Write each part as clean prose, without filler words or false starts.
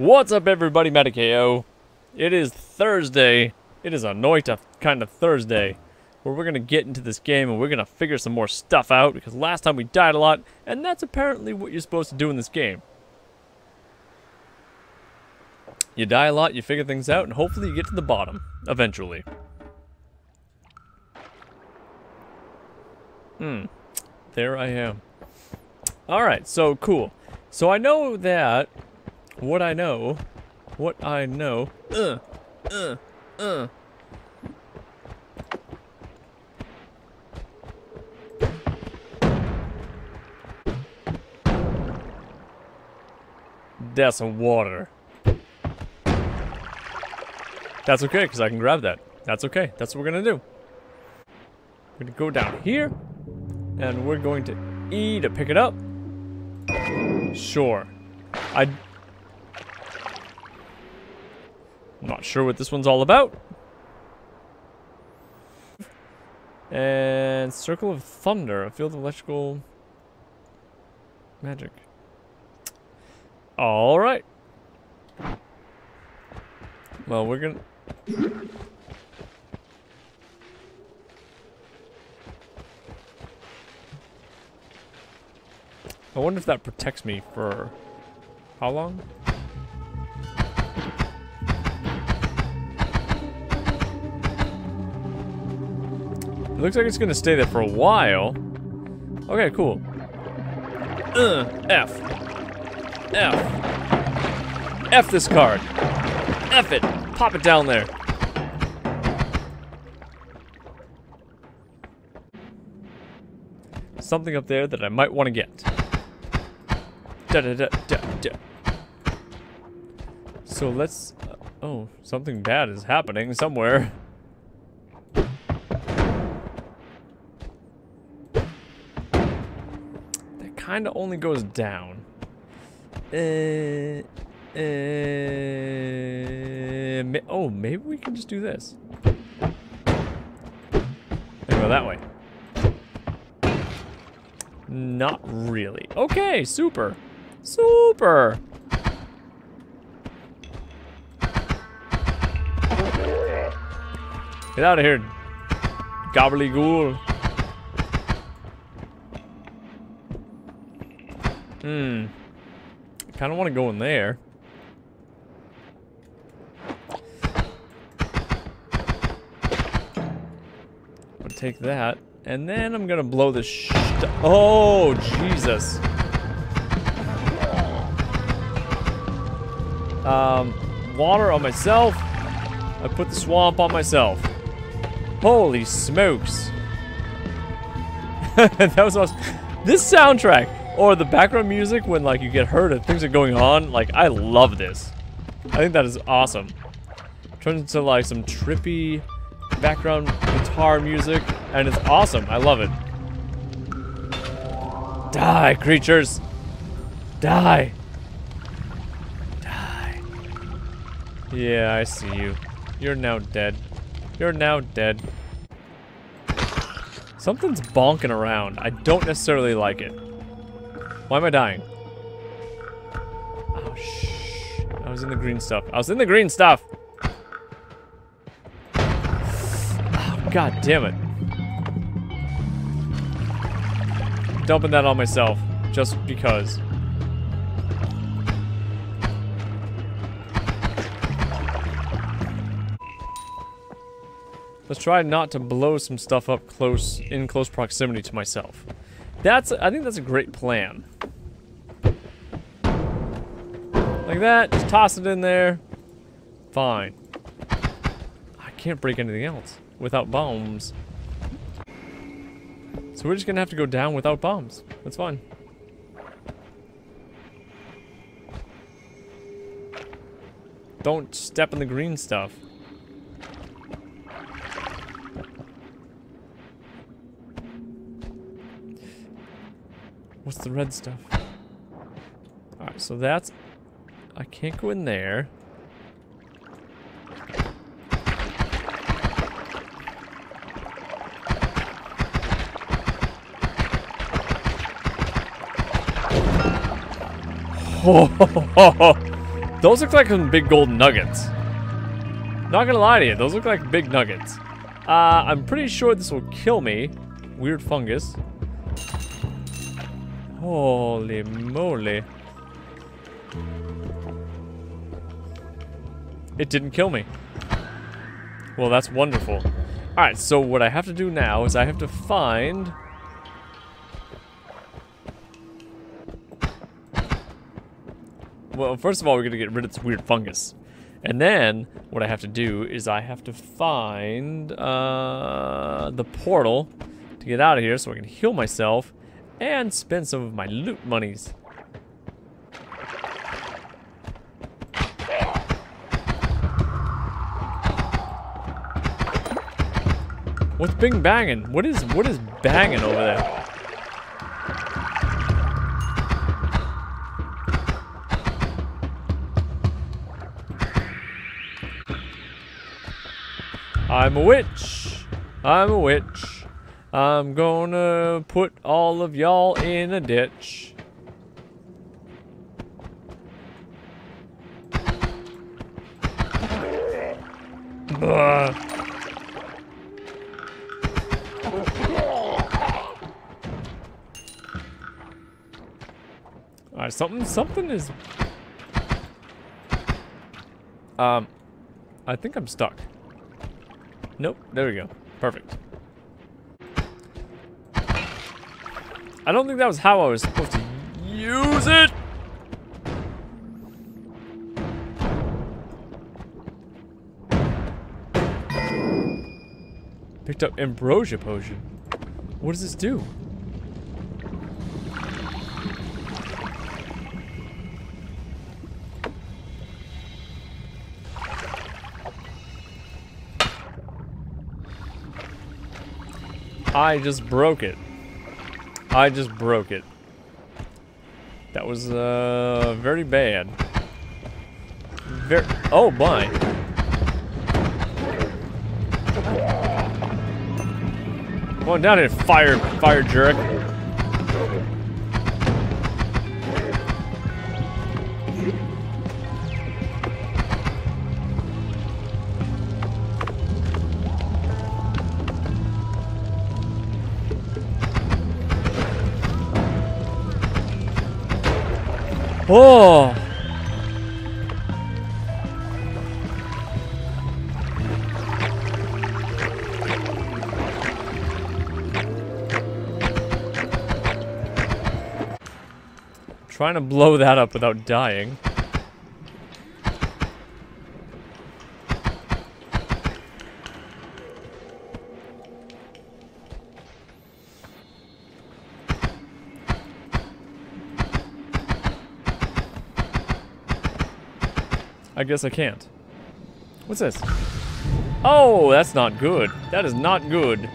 What's up, everybody? Mattyko. It is Thursday. It is a Noita kind of Thursday where we're going to get into this game and we're going to figure some more stuff out, because last time we died a lot, and that's apparently what you're supposed to do in this game. You die a lot, you figure things out, and hopefully you get to the bottom eventually. There I am. Alright, so cool. So I know that... What I know. That's some water. That's okay, because I can grab that. That's okay. That's what we're gonna do. We're gonna go down here, and we're going to E to pick it up. Sure. I'm not sure what this one's all about. And Circle of Thunder, a field of electrical magic. All right. Well, we're gonna... I wonder if that protects me for how long? It looks like it's gonna stay there for a while. Okay, cool. F. F. F this card. F it. Pop it down there. Something up there that I might want to get. Da da da da da. So let's... oh, something bad is happening somewhere. Kinda only goes down. Oh, maybe we can just do this. And go that way. Not really. Okay, super. Super. Get out of here, gobbledygool. I kind of want to go in there. I'll take that, and then I'm gonna blow this sh... Oh, Jesus. Water on myself. I put the swamp on myself. Holy smokes. That was awesome. This soundtrack. Or the background music when, like, you get hurt and things are going on. Like, I love this. I think that is awesome. Turns into, like, some trippy background guitar music. And it's awesome. I love it. Die, creatures. Die. Die. Yeah, I see you. You're now dead. You're now dead. Something's bonking around. I don't necessarily like it. Why am I dying? Oh, shh. I was in the green stuff. I was in the green stuff! Oh, god damn it. Dumping that on myself. Just because. Let's try not to blow some stuff up close, in close proximity to myself. That's, I think that's a great plan. Like that, just toss it in there. Fine. I can't break anything else without bombs. So we're just gonna have to go down without bombs. That's fine. Don't step in the green stuff. What's the red stuff? Alright, so that's... I can't go in there. Oh, ho, ho, ho. Those look like some big golden nuggets. Not gonna lie to you, those look like big nuggets. I'm pretty sure this will kill me. Weird fungus. Holy moly. It didn't kill me. Well, that's wonderful. Alright, so what I have to do now is I have to find... Well, first of all, we're going to get rid of this weird fungus. And then, what I have to do is I have to find the portal to get out of here so I can heal myself and spend some of my loot monies. What's bing banging? What is banging over there? I'm a witch. I'm a witch. I'm gonna put all of y'all in a ditch. Ugh. Alright, something is... I think I'm stuck. Nope, there we go. Perfect. I don't think that was how I was supposed to use it! Picked up Ambrosia potion. What does this do? I just broke it. I just broke it. That was very bad. Oh my. Come on down here, fire jerk. Oh! Trying to blow that up without dying. I guess I can't. What's this? Oh, that's not good. That is not good.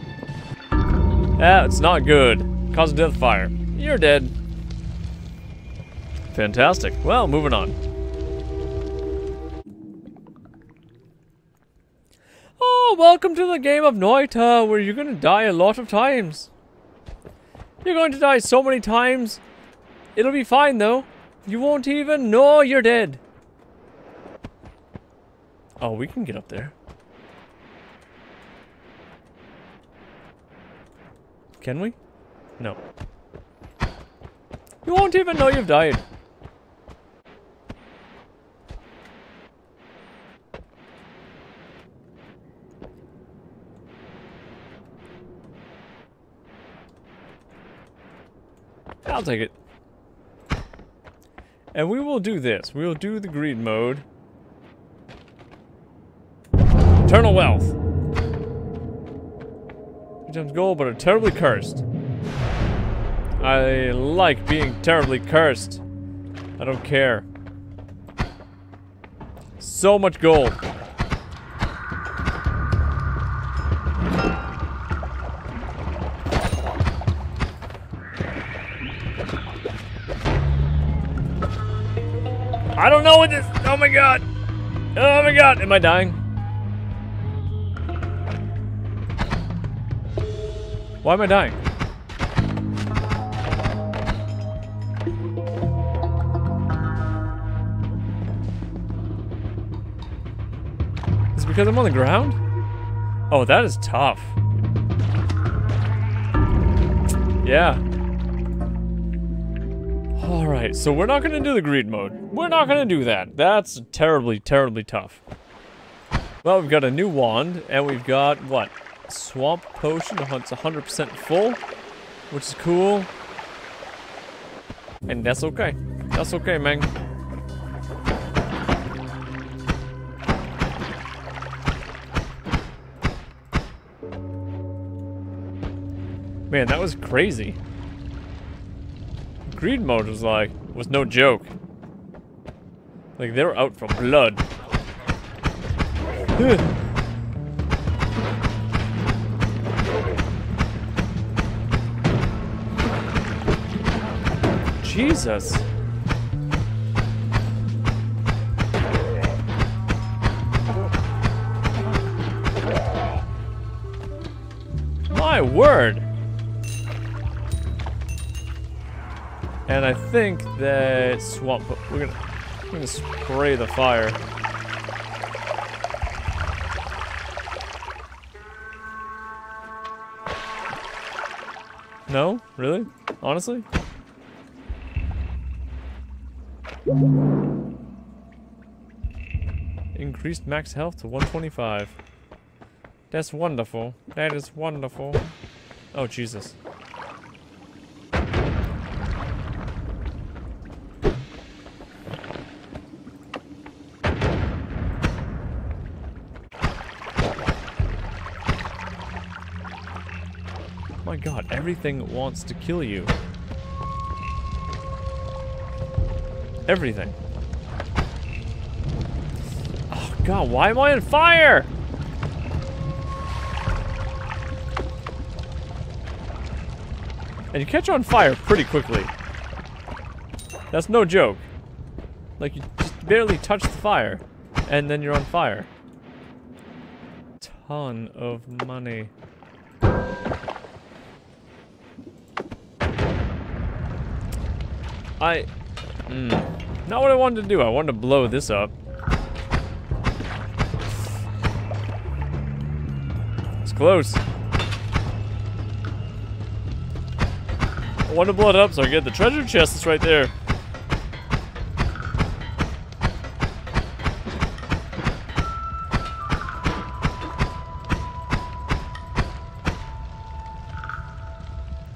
That's not good. Cause of death fire. You're dead. Fantastic. Well, moving on. Oh, welcome to the game of Noita, where you're gonna die a lot of times. You're going to die so many times. It'll be fine though. You won't even know you're dead. Oh, we can get up there. Can we? No. You won't even know you've died. I'll take it. And we will do this. We will do the greed mode. Eternal wealth. 3 times gold, but are terribly cursed. I like being terribly cursed. I don't care. So much gold. I don't know what this. Oh my god. Oh my god. Am I dying? Why am I dying? Is it because I'm on the ground? Oh, that is tough. Yeah. Alright, so we're not gonna do the greed mode. We're not gonna do that. That's terribly, terribly tough. Well, we've got a new wand, and we've got, what? Swamp potion. It's 100% full, which is cool. And that's okay. That's okay, man. Man, that was crazy. Greed mode was like, was no joke. Like, they were out for blood. Jesus. My word. And I think that swamp, we're gonna spray the fire. No? Really? Honestly? Increased max health to 125. That's wonderful. That is wonderful. Oh, Jesus. My God, everything wants to kill you. Everything. Oh God, why am I on fire? And you catch on fire pretty quickly. That's no joke. Like, you just barely touch the fire, and then you're on fire. Ton of money. Not what I wanted to do. I wanted to blow this up. It's close. I want to blow it up so I get the treasure chest that's right there.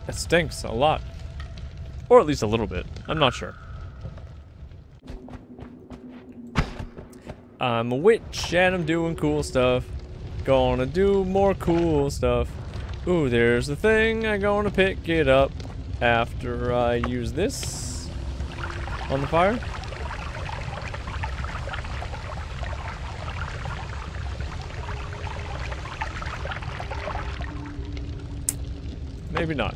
That stinks a lot. Or at least a little bit. I'm not sure. I'm a witch and I'm doing cool stuff. Gonna do more cool stuff. Ooh, there's the thing. I'm gonna pick it up after I use this on the fire. Maybe not.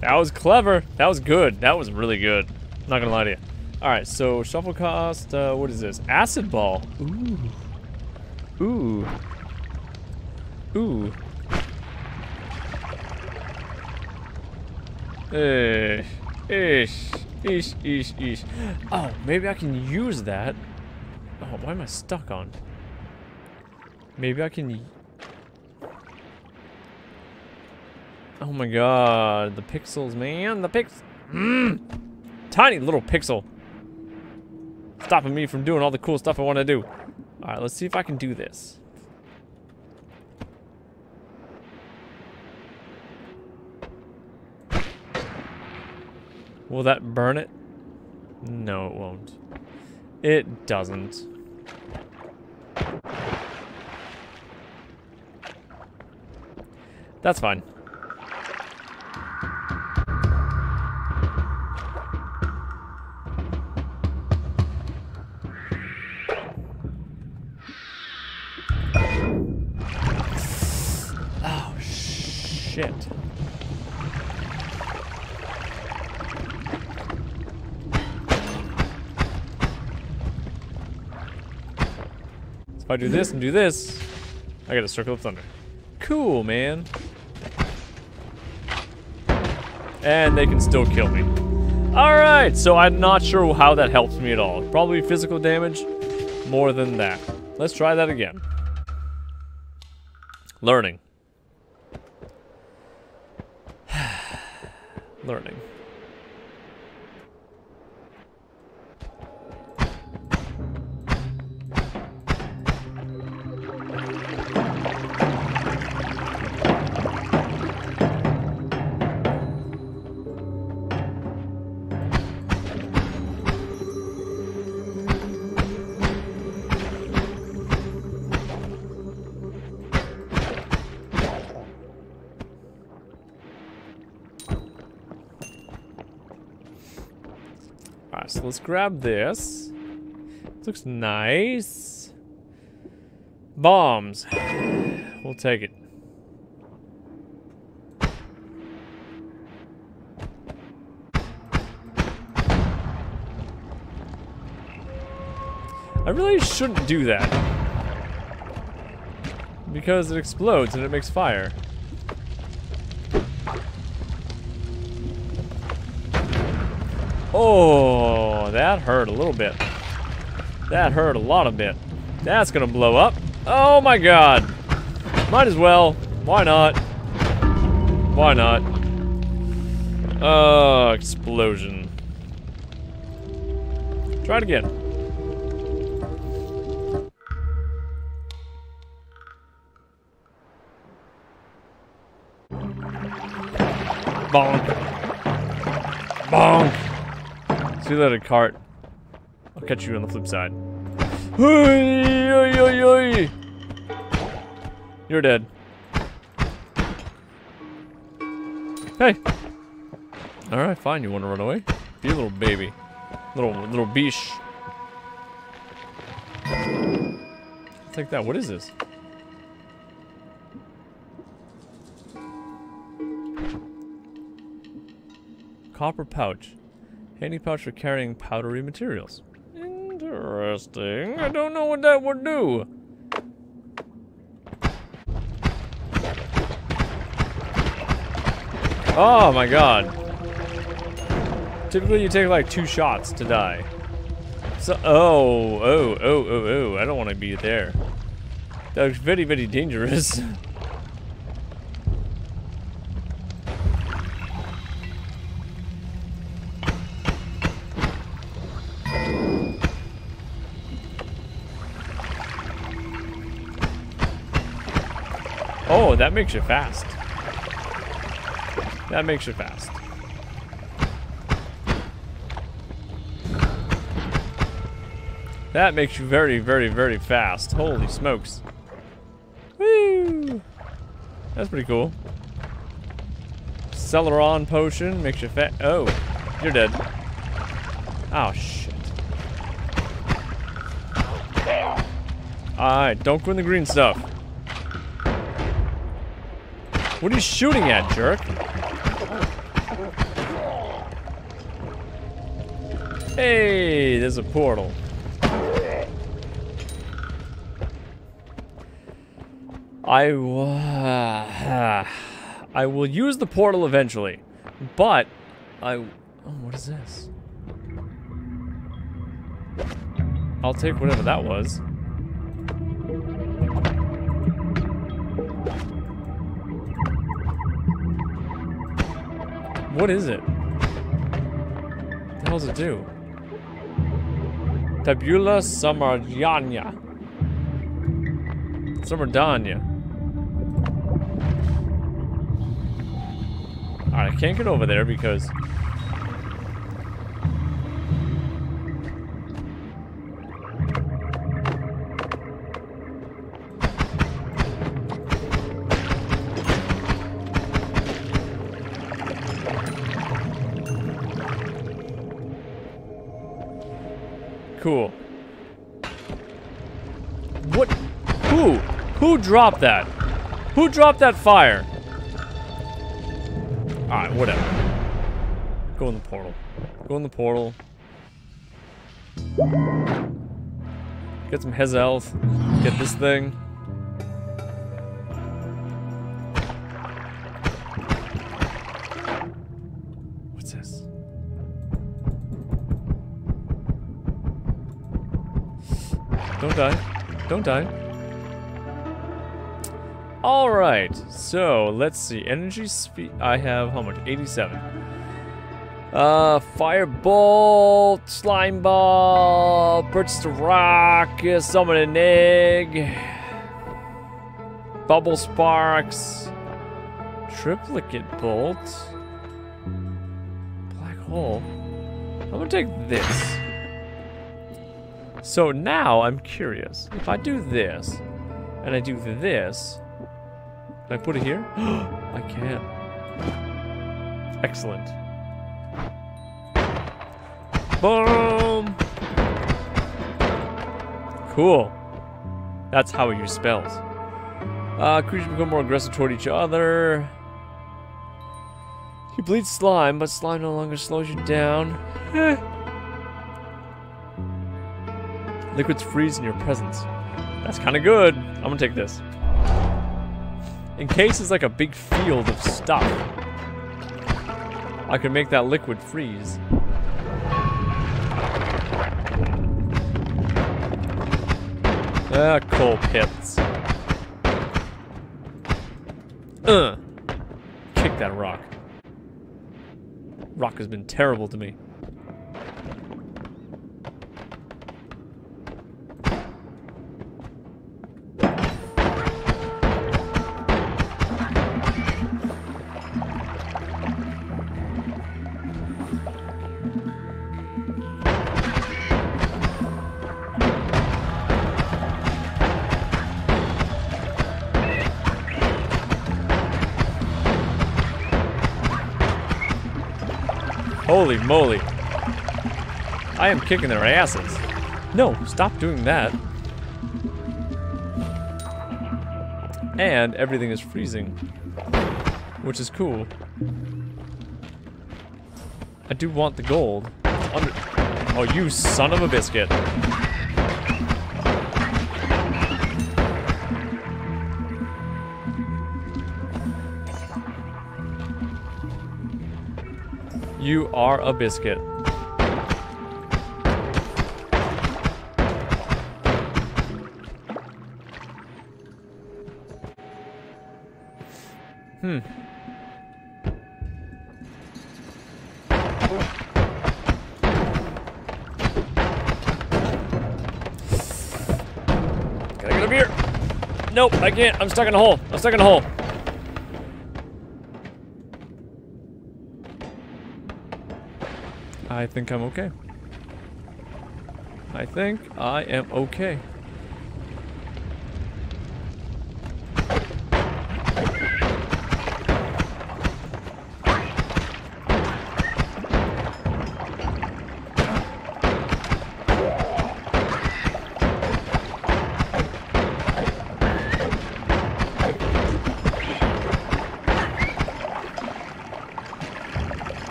That was clever. That was good. That was really good. Not gonna lie to you. All right, so shuffle cost. What is this? Acid ball. Ooh. Ooh. Ooh. Ish. Oh, maybe I can use that. Oh, why am I stuck on? Maybe I can. Oh my God, the pixels, man, the pix. Tiny little pixel. Stopping me from doing all the cool stuff I want to do. All right, let's see if I can do this. Will that burn it? No, it won't. It doesn't. That's fine. Shit. So if I do this and do this, I get a circle of thunder. Cool, man. And they can still kill me. Alright, so I'm not sure how that helps me at all. Probably physical damage more than that. Let's try that again. Learning. Learning. Let's grab this. Looks nice. Bombs. We'll take it. I really shouldn't do that. Because it explodes and it makes fire. Oh, that hurt a little bit. That hurt a lot of bit. That's gonna blow up. Oh my god. Might as well. Why not? Why not? Explosion. Try it again. Bonk. Bonk. Two-legged cart. I'll catch you on the flip side. You're dead. Hey. All right, fine. You want to run away? Be a little baby, little biche. I'll take that. What is this? Copper pouch. Handy pouch for carrying powdery materials. Interesting. I don't know what that would do. Oh my god. Typically you take like 2 shots to die. So, oh, I don't want to be there. That was very, very dangerous. Oh, that makes you fast. That makes you fast. That makes you very, very, very fast. Holy smokes. Woo! That's pretty cool. Celeron potion makes you fat. Oh, you're dead. Oh, shit. Alright, don't go in the green stuff. What are you shooting at, jerk? Hey, there's a portal. I will use the portal eventually, but oh, what is this? I'll take whatever that was. What is it? What the hell does it do? Tabula Samardanya. Samardanya. Alright, I can't get over there because... Cool. What? Who? Who dropped that? Who dropped that fire? Alright, whatever. Go in the portal. Go in the portal. Get some Hez health. Get this thing. Don't die. Don't die. Alright, so let's see. Energy speed. I have how much? 87. Fireball, slime ball, purchased a rock, summon an egg, bubble sparks, triplicate bolt, black hole. I'm gonna take this. So now I'm curious. If I do this, and I do this, can I put it here? I can. Excellent. Boom! Cool. That's how we use spells. Creatures become more aggressive toward each other. You bleed slime, but slime no longer slows you down. Liquids freeze in your presence. That's kind of good. I'm gonna take this. In case it's like a big field of stuff, I can make that liquid freeze. Ah, coal pits. Kick that rock. Rock has been terrible to me. Holy moly. I am kicking their asses. No, stop doing that. And everything is freezing, which is cool. I do want the gold. Oh, you son of a biscuit. You are a biscuit. Can I get up here? Nope, I can't. I'm stuck in a hole. I'm stuck in a hole. I think I'm okay. I think I am okay.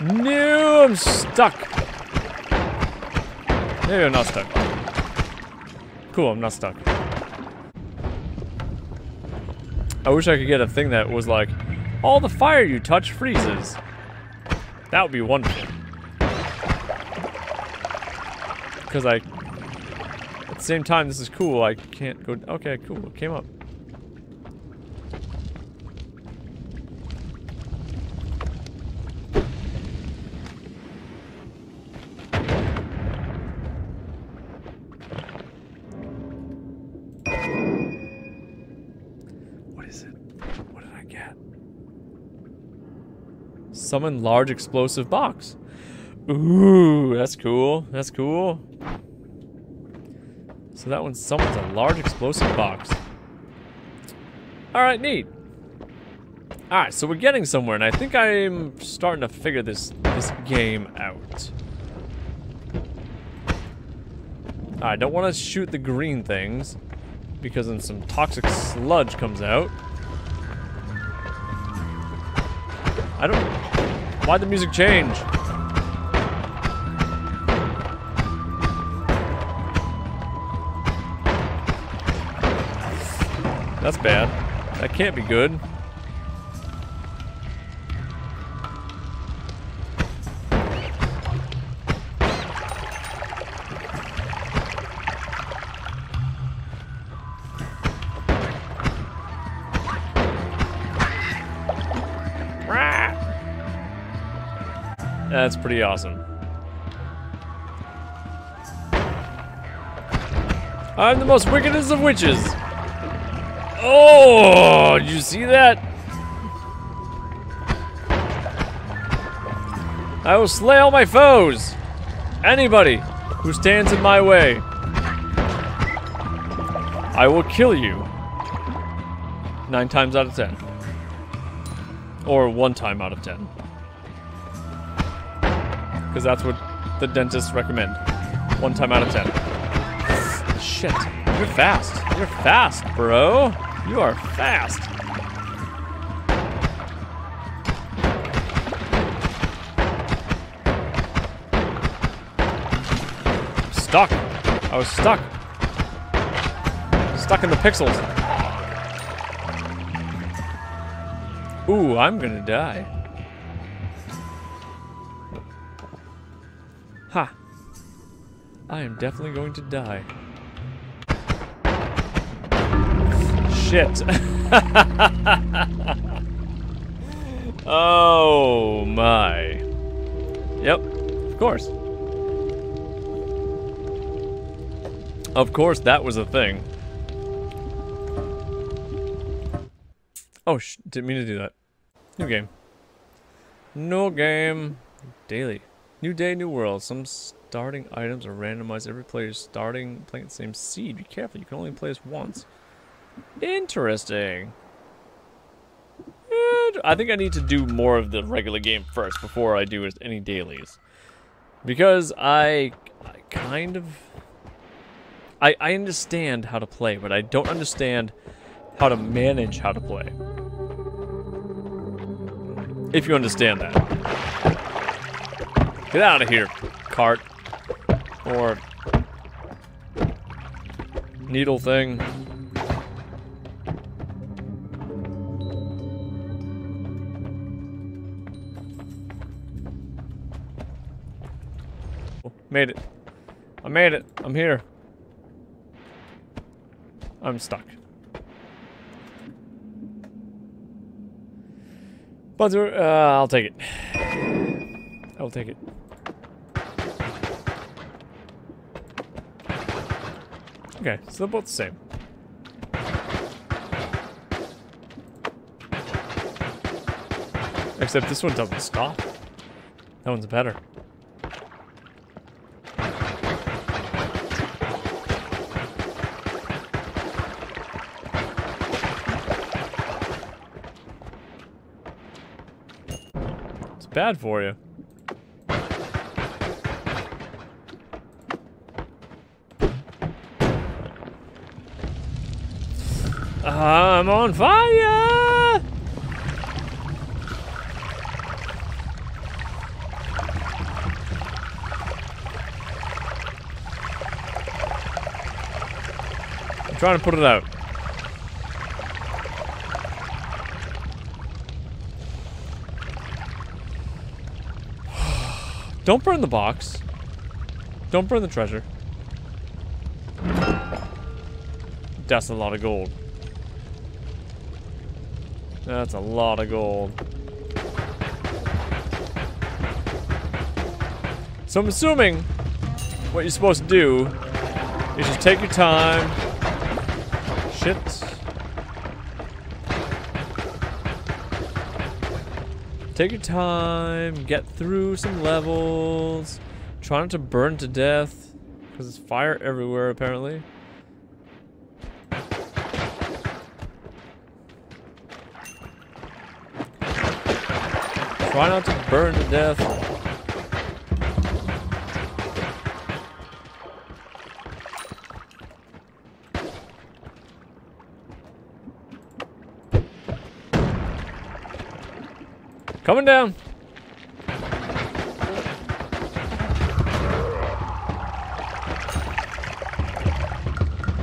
No, I'm stuck. Maybe I'm not stuck. Cool, I'm not stuck. I wish I could get a thing that was like, all the fire you touch freezes. That would be wonderful. Because I, at the same time, this is cool. I can't go, okay, cool, it came up. Summon large explosive box. Ooh, that's cool. That's cool. So that one summons a large explosive box. Alright, neat. Alright, so we're getting somewhere, and I think I'm starting to figure this game out. I don't want to shoot the green things, because then some toxic sludge comes out. I don't... Why'd the music change? That's bad. That can't be good. That's pretty awesome. I'm the most wickedest of witches. Oh, did you see that? I will slay all my foes. Anybody who stands in my way, I will kill you 9 times out of 10. Or 1 time out of 10. Because that's what the dentists recommend. 1 time out of 10. Shit, you're fast. You're fast, bro. You are fast. I'm stuck. I was stuck. Stuck in the pixels. Ooh, I'm gonna die. Ha. I am definitely going to die. Shit. Oh my. Yep, of course. Of course that was a thing. Oh, didn't mean to do that. New game. No game. Daily. New day, new world. Some starting items are randomized. Every player is starting playing the same seed. Be careful, you can only play this once. Interesting. And I think I need to do more of the regular game first before I do any dailies, because I understand how to play, but I don't understand how to manage how to play. If you understand that. Get out of here, cart. Or needle thing. Made it. I made it. I'm here. I'm stuck. But I'll take it. I'll take it. Okay, so they're both the same. Except this one doesn't stop. That one's better. Bad for you. I'm on fire. I'm trying to put it out. Don't burn the box. Don't burn the treasure. That's a lot of gold. That's a lot of gold. So I'm assuming what you're supposed to do is just take your time. Shit. Take your time, get through some levels, try not to burn to death, because there's fire everywhere apparently. Try not to burn to death. Coming down.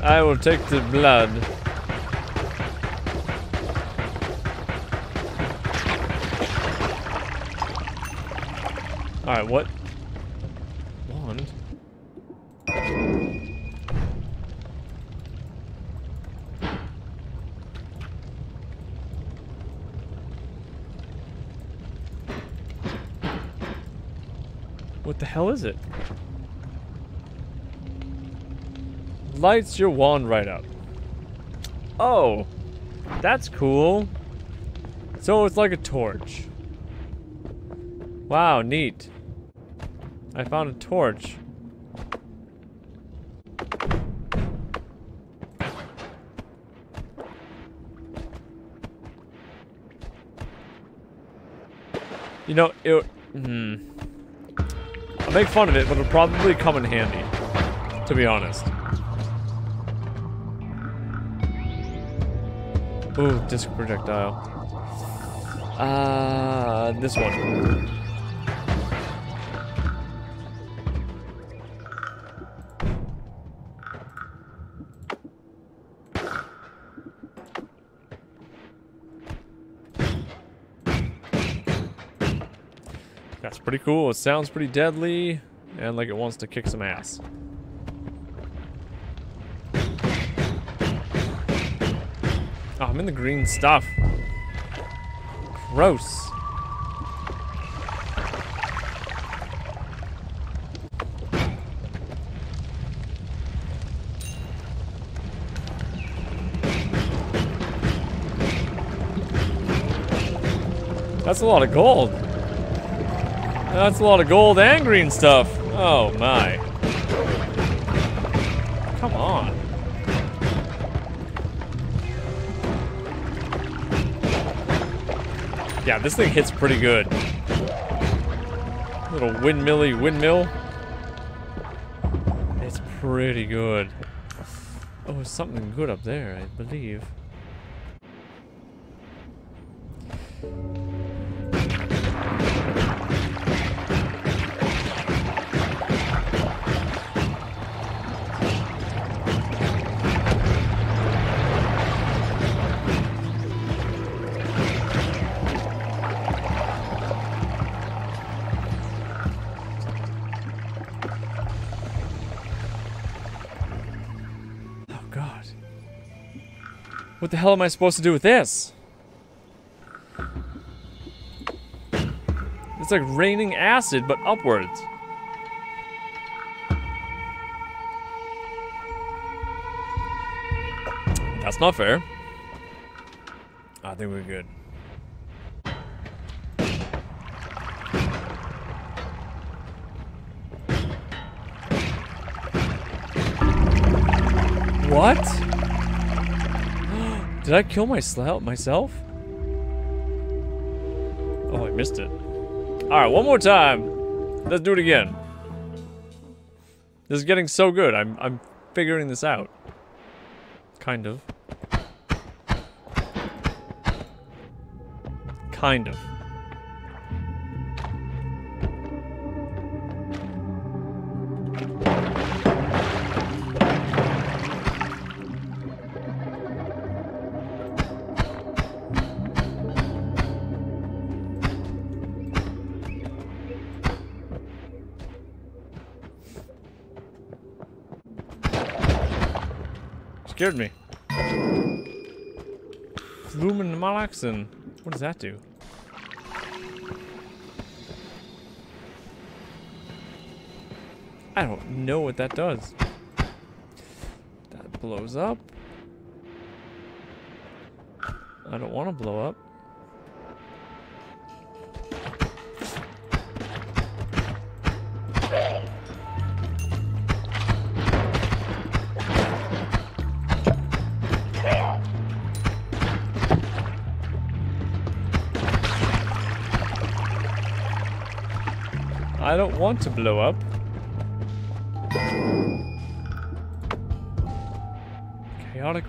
I will take the blood. Alright, what? Wand? What the hell is it? Lights your wand right up. Oh, that's cool. So it's like a torch. Wow, neat. I found a torch. You know, it... I'll make fun of it, but it'll probably come in handy, to be honest. Ooh, disc projectile. This one. That's pretty cool. It sounds pretty deadly, and like it wants to kick some ass. Oh, I'm in the green stuff. Gross. That's a lot of gold. That's a lot of gold and green stuff. Oh my. Come on. Yeah, this thing hits pretty good. Little windmilly windmill. It's pretty good. Oh, there's something good up there, I believe. What the hell am I supposed to do with this? It's like raining acid, but upwards. That's not fair. I think we're good. What? Did I kill myself? Oh, I missed it. Alright, one more time. Let's do it again. This is getting so good. I'm figuring this out. Kind of. Kind of. Scared me. Lumen Malaxin. What does that do? I don't know what that does. That blows up. I don't want to blow up. I don't want to blow up. Chaotic.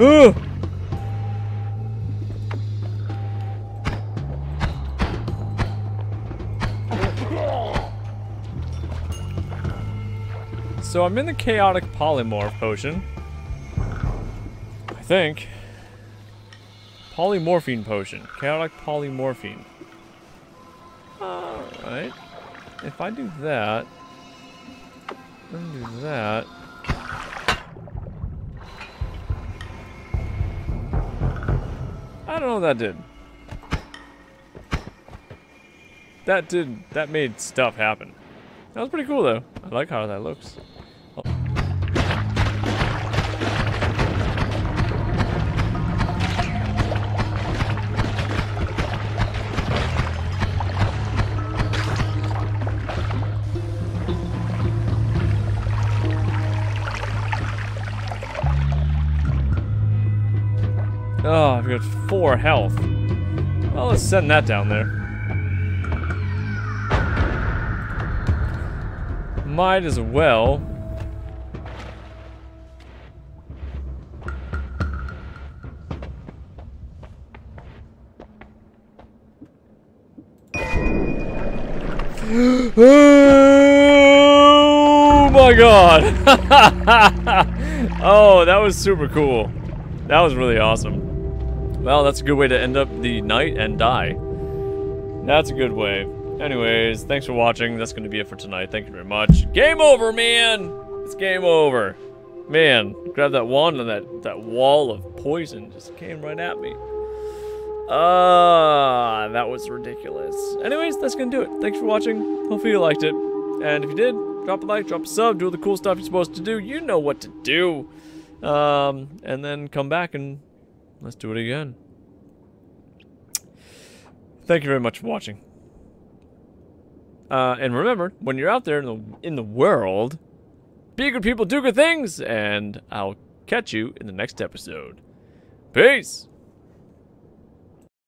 Ooh! So I'm in the Chaotic Polymorph potion, I think. Polymorphine potion. Chaotic polymorphine. Alright. If I do that... Let me do that. I don't know what that did. That made stuff happen. That was pretty cool though. I like how that looks. Oh. Oh, I've got 4 health. Well, let's send that down there. Might as well. Oh my god. Oh, that was super cool. That was really awesome. Well, that's a good way to end up the night and die. That's a good way. Anyways, thanks for watching. That's going to be it for tonight. Thank you very much. Game over, man! It's game over. Man, grab that wand and that wall of poison just came right at me. That was ridiculous. Anyways, that's going to do it. Thanks for watching. Hopefully you liked it. And if you did, drop a like, drop a sub, do all the cool stuff you're supposed to do. You know what to do. And then come back and let's do it again. Thank you very much for watching. And remember, when you're out there in the world, be good people, do good things, and I'll catch you in the next episode. Peace!